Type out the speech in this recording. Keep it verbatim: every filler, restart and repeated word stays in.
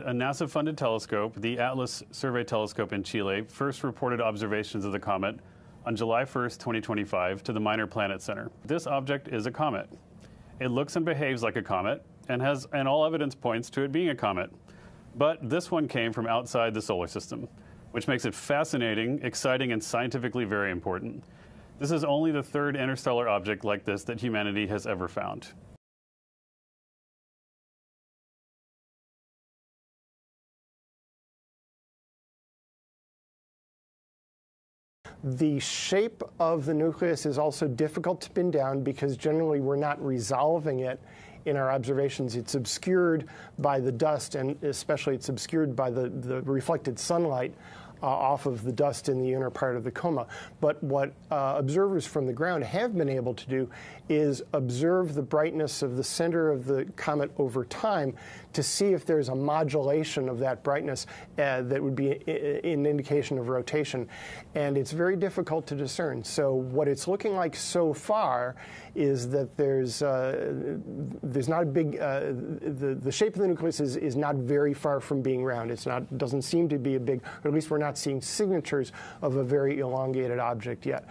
A NASA-funded telescope, the Atlas Survey Telescope in Chile, first reported observations of the comet on July first, twenty twenty-five, to the Minor Planet Center. This object is a comet. It looks and behaves like a comet, and has, and all evidence points to it being a comet. But this one came from outside the solar system, which makes it fascinating, exciting, and scientifically very important. This is only the third interstellar object like this that humanity has ever found. The shape of the nucleus is also difficult to pin down because generally we're not resolving it in our observations. It's obscured by the dust, and especially it's obscured by the, the reflected sunlight uh, off of the dust in the inner part of the coma. But what uh, observers from the ground have been able to do is observe the brightness of the center of the comet over time to see if there's a modulation of that brightness uh, that would be an indication of rotation. And it's very difficult to discern. So what it's looking like so far is that there's uh, there's not a big uh, the the shape of the nucleus is, is not very far from being round. It's not doesn't seem to be a big, or at least we're not seeing signatures of a very elongated object yet.